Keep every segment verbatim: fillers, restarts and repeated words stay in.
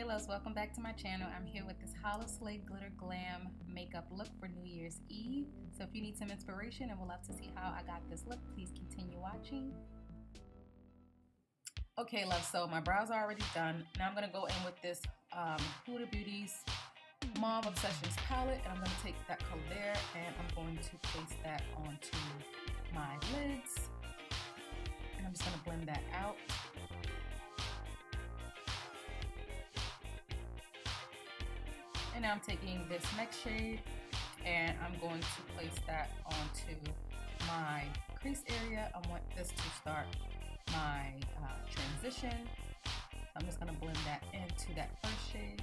Halos, welcome back to my channel. I'm here with this HoliSlay Glitter Glam makeup look for New Year's Eve. So if you need some inspiration and would love to see how I got this look, please continue watching. Okay, love, so my brows are already done. Now I'm gonna go in with this um, Huda Beauty's Mauve Obsessions Palette, and I'm gonna take that color there and I'm going to place that onto my lids. And I'm just gonna blend that out. And now I'm taking this next shade and I'm going to place that onto my crease area. I want this to start my uh, transition. I'm just going to blend that into that first shade.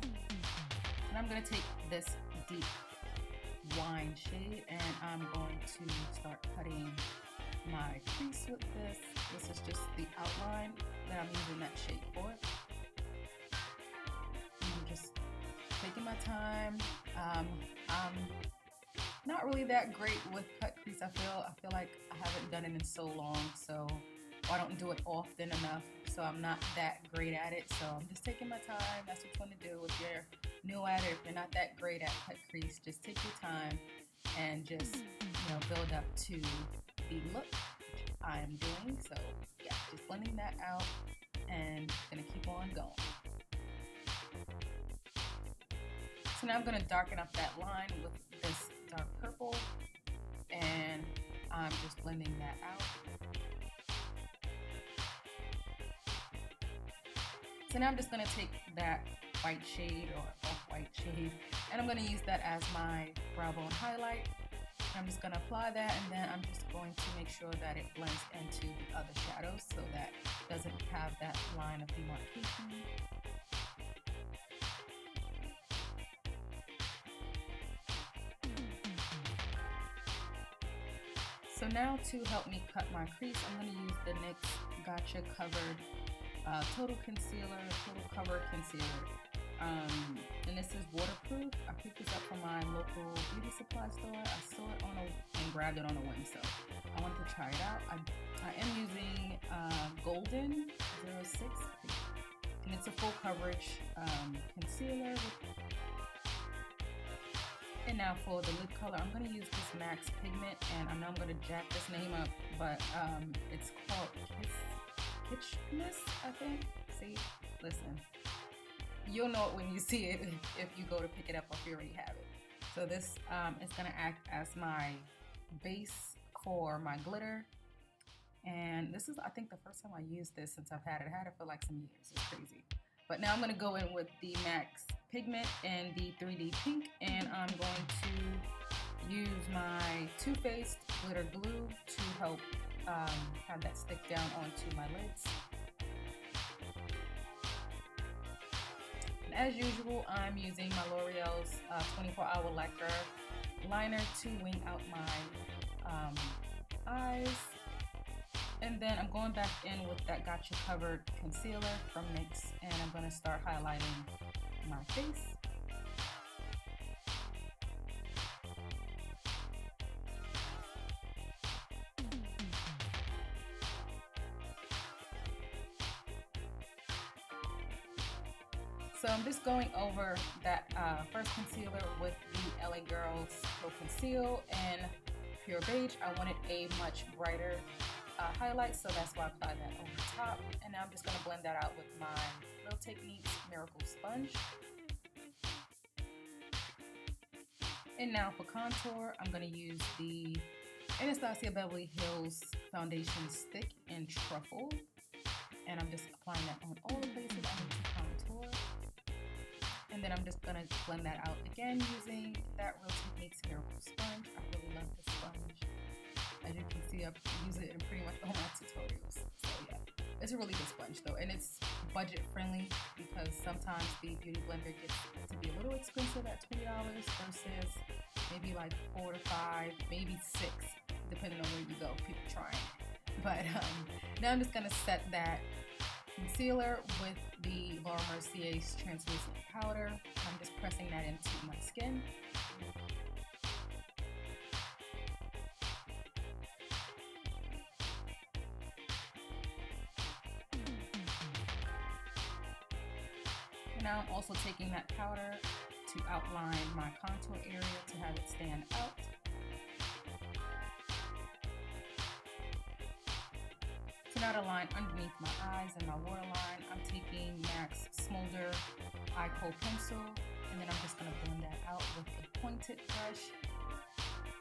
And I'm going to take this deep wine shade and I'm going to start cutting my crease with this. This is just the outline that I'm using that shade for. I'm just taking my time. Um, I'm not really that great with cut crease. I feel I feel like I haven't done it in so long, so I don't do it often enough. So I'm not that great at it. So I'm just taking my time. That's what you want to do if you're new at it. If you're not that great at cut crease, just take your time and just you know build up to the look I am doing. So yeah, just blending that out and gonna keep on going. So now I'm gonna darken up that line with this dark purple and I'm just blending that out. So now I'm just gonna take that white shade or off-white shade and I'm gonna use that as my brow bone highlight. I'm just going to apply that and then I'm just going to make sure that it blends into the other shadows so that it doesn't have that line of demarcation. So now to help me cut my crease, I'm going to use the N Y X Gotcha Covered uh, Total Concealer, Total Cover Concealer. Um, and this is waterproof. I picked this up from my local beauty supply store. I saw it on a and grabbed it on a whim, so I wanted to try it out. I, I am using uh, Golden zero six, and it's a full coverage um, concealer. And now for the lip color, I'm going to use this Max Pigment, and I know I'm going to jack this name up, but um, it's called Kitschness, I think. See, listen. You'll know it when you see it if you go to pick it up or if you already have it. So this um, is going to act as my base for my glitter. And this is, I think, the first time I used this since I've had it. I had it for like some years. It's crazy. But now I'm going to go in with the Max Pigment and the three D Pink. And I'm going to use my Too Faced Glitter Glue to help um, have that stick down onto my lids. As usual, I'm using my L'Oreal's uh, twenty-four hour lacquer liner to wing out my um, eyes. And then I'm going back in with that Gotcha Covered Concealer from N Y X, and I'm going to start highlighting my face. So I'm just going over that uh, first concealer with the L A Girls Pro Conceal and Pure Beige. I wanted a much brighter uh, highlight, so that's why I applied that over top. And now I'm just going to blend that out with my Real Techniques Miracle Sponge. And now for contour, I'm going to use the Anastasia Beverly Hills Foundation Stick in Truffle. And I'm just applying that on all the bases I need to contour. And then I'm just going to blend that out again using that Real Techniques Miracle Sponge. I really love this sponge. As you can see, I use it in pretty much all my tutorials. So yeah, it's a really good sponge though. And it's budget friendly because sometimes the beauty blender gets to be a little expensive at twenty dollars versus maybe like four to five, maybe six, depending on where you go. People try it. But um, now I'm just going to set that concealer with the Laura Mercier's translucent powder. I'm just pressing that into my skin. now I'm also taking that powder to outline my contour area to have it stand out. To now to line underneath my eyes and my waterline, I'm taking Max Smolder Eye Coal Pencil, and then I'm just going to blend that out with a pointed brush.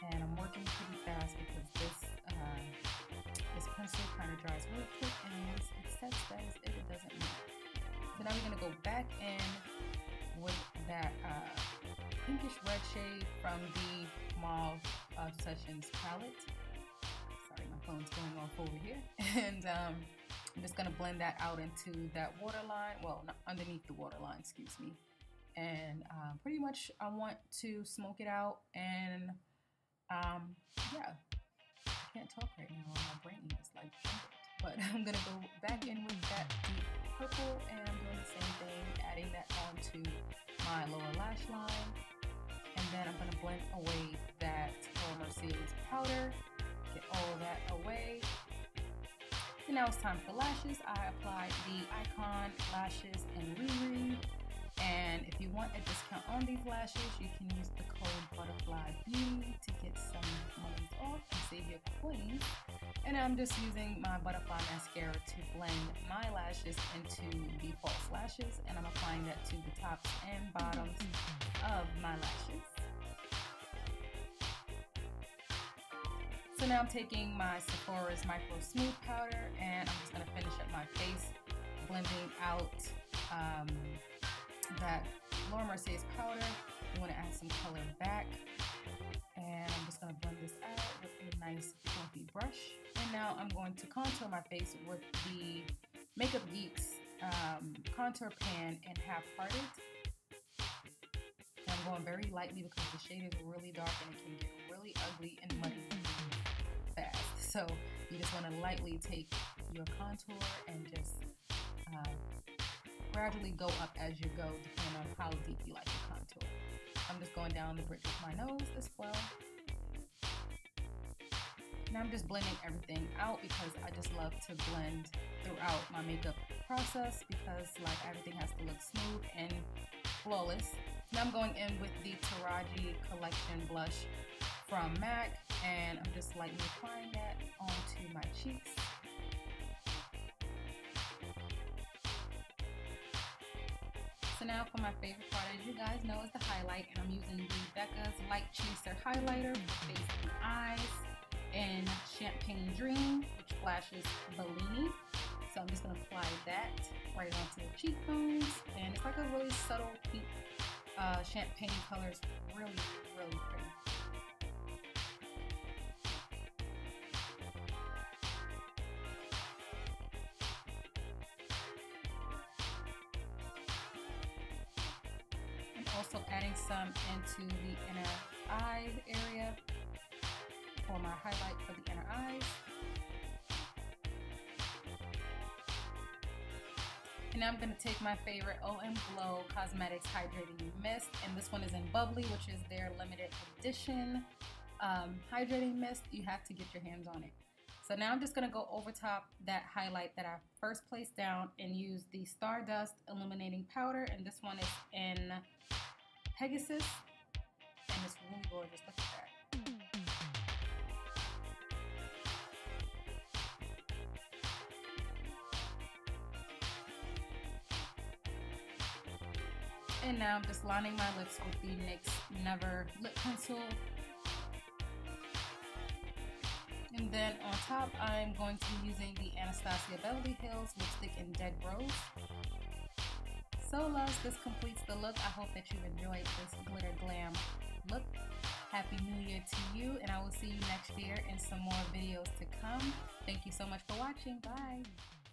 And I'm working pretty fast because this uh, this pencil kind of dries really quick, and once it sets, that is it, it doesn't matter. So now we're going to go back in with that uh, pinkish red shade from the Mauve Obsessions palette. Sorry, my phone's going off over here. And um, I'm just going to blend that out into that waterline, well, not underneath the waterline, excuse me. And uh, pretty much I want to smoke it out and um, yeah, I can't talk right now, my brain is like jumbled. But I'm going to go back in with that deep purple, and I'm doing the same thing, adding that onto my lower lash line. And then I'm going to blend away that Laura Mercier's powder, get all that away. And now it's time for lashes. I applied the Icon Lashes in Roo Roo. And if you want a discount on these lashes, you can use the code Butterfly Beauty to get some money off and save your coins. And I'm just using my Butterfly Mascara to blend my lashes into the false lashes, and I'm applying that to the tops and bottoms of my lashes. So now I'm taking my Sephora's Micro Smooth Powder, and I'm just going to finish up my face, blending out um, that Laura Mercier's powder. You want to add some color back, and I'm just going to blend this out with a nice fluffy brush. And now I'm going to contour my face with the Makeup Geeks um, contour pan in Half Hearted. And I'm going very lightly because the shade is really dark and it can get really ugly and muddy fast. So you just want to lightly take your contour and just um, gradually go up as you go, depending on how deep you like your contour. I'm just going down the bridge with my nose as well. Now I'm just blending everything out because I just love to blend throughout my makeup process, because like everything has to look smooth and flawless. Now I'm going in with the Taraji Collection blush from MAC, and I'm just lightly applying that onto my cheeks. Now for my favorite part, as you guys know, is the highlight, and I'm using the Becca's Light Chaser Highlighter for face and eyes in Champagne Dream, which flashes Bellini. So I'm just going to apply that right onto the cheekbones, and it's like a really subtle pink uh, champagne color. It's really, really pretty. Also adding some into the inner eye area for my highlight for the inner eyes. And now I'm going to take my favorite O M Glow Cosmetics Hydrating Mist, and this one is in Bubbly, which is their limited edition um, hydrating mist. You have to get your hands on it. So now I'm just going to go over top that highlight that I first placed down and use the Stardust Illuminating Powder, and this one is in Pegasus, and it's really gorgeous, look at that. And now I'm just lining my lips with the N Y X Never Lip Pencil. And then on top, I'm going to be using the Anastasia Beverly Hills lipstick in Dead Rose. So loves, this completes the look. I hope that you've enjoyed this glitter glam look. Happy New Year to you, and I will see you next year in some more videos to come. Thank you so much for watching. Bye.